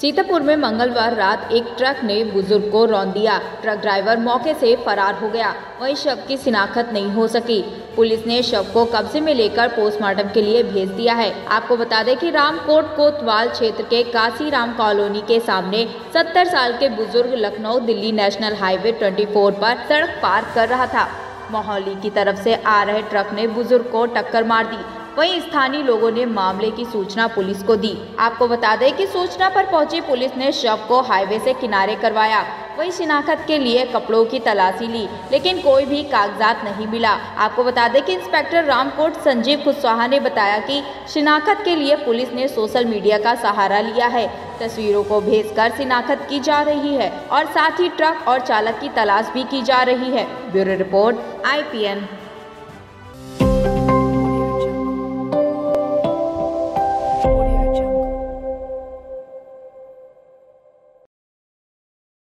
सीतापुर में मंगलवार रात एक ट्रक ने बुजुर्ग को रौंद दिया। ट्रक ड्राइवर मौके से फरार हो गया। वहीं शव की शिनाख्त नहीं हो सकी। पुलिस ने शव को कब्जे में लेकर पोस्टमार्टम के लिए भेज दिया है। आपको बता दें कि रामकोट कोतवाल क्षेत्र के काशीराम कॉलोनी के सामने 70 साल के बुजुर्ग लखनऊ दिल्ली नेशनल हाईवे 24 पर सड़क पार कर रहा था। महौली की तरफ से आ रहे ट्रक ने बुजुर्ग को टक्कर मार दी। वहीं स्थानीय लोगों ने मामले की सूचना पुलिस को दी। आपको बता दें कि सूचना पर पहुंची पुलिस ने शव को हाईवे से किनारे करवाया। वहीं शिनाख्त के लिए कपड़ों की तलाशी ली, लेकिन कोई भी कागजात नहीं मिला। आपको बता दें कि इंस्पेक्टर रामकोट संजीव कुशवाहा ने बताया कि शिनाख्त के लिए पुलिस ने सोशल मीडिया का सहारा लिया है। तस्वीरों को भेजकर शिनाख्त की जा रही है और साथ ही ट्रक और चालक की तलाश भी की जा रही है। Bureau report IPN।